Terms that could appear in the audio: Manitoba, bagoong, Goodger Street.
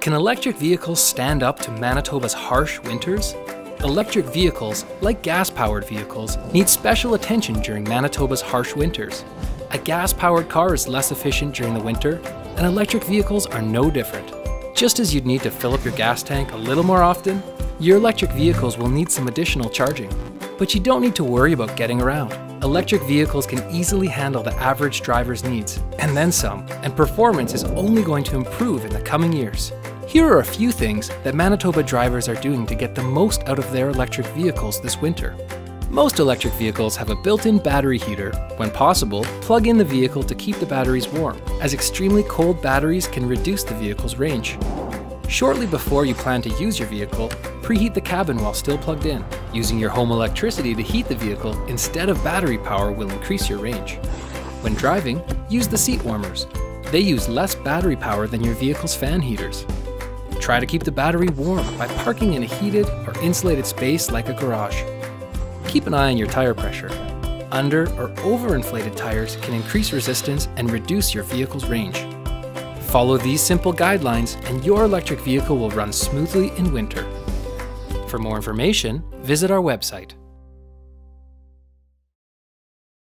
Can electric vehicles stand up to Manitoba's harsh winters? Electric vehicles, like gas-powered vehicles, need special attention during Manitoba's harsh winters. A gas-powered car is less efficient during the winter, and electric vehicles are no different. Just as you'd need to fill up your gas tank a little more often, your electric vehicles will need some additional charging. But you don't need to worry about getting around. Electric vehicles can easily handle the average driver's needs, and then some, and performance is only going to improve in the coming years. Here are a few things that Manitoba drivers are doing to get the most out of their electric vehicles this winter. Most electric vehicles have a built-in battery heater. When possible, plug in the vehicle to keep the batteries warm, as extremely cold batteries can reduce the vehicle's range. Shortly before you plan to use your vehicle, preheat the cabin while still plugged in. Using your home electricity to heat the vehicle instead of battery power will increase your range. When driving, use the seat warmers. They use less battery power than your vehicle's fan heaters. Try to keep the battery warm by parking in a heated or insulated space like a garage. Keep an eye on your tire pressure. Under or overinflated tires can increase resistance and reduce your vehicle's range. Follow these simple guidelines and your electric vehicle will run smoothly in winter. For more information, visit our website.